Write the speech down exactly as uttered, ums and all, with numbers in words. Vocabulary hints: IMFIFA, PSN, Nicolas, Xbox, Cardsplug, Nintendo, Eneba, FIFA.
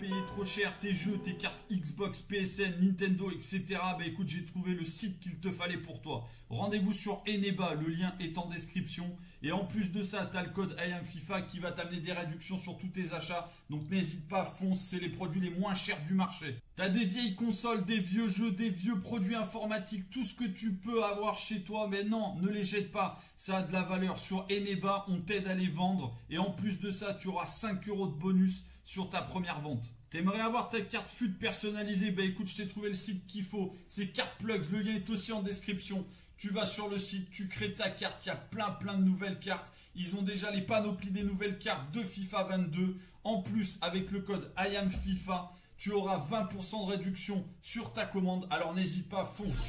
payer trop cher tes jeux, tes cartes Xbox, P S N, Nintendo, et cetera. Bah écoute, j'ai trouvé le site qu'il te fallait pour toi. Rendez-vous sur Eneba, le lien est en description. Et en plus de ça, tu as le code I M FIFA qui va t'amener des réductions sur tous tes achats. Donc n'hésite pas, fonce, c'est les produits les moins chers du marché. T'as des vieilles consoles, des vieux jeux, des vieux produits informatiques, tout ce que tu peux avoir chez toi, mais non, ne les jette pas, ça a de la valeur. Sur Eneba, on t'aide à les vendre et en plus de ça, tu auras cinq euros de bonus sur ta première vente. T'aimerais avoir ta carte F U D personnalisée? Bah écoute, je t'ai trouvé le site qu'il faut, c'est Cardsplug, le lien est aussi en description. Tu vas sur le site, tu crées ta carte, il y a plein plein de nouvelles cartes. Ils ont déjà les panoplies des nouvelles cartes de FIFA vingt-deux. En plus, avec le code I M FIFA, tu auras vingt pour cent de réduction sur ta commande, alors n'hésite pas, fonce.